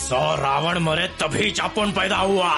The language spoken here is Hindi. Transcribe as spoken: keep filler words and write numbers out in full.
सौ रावण मरे तभी चापुन पैदा हुआ।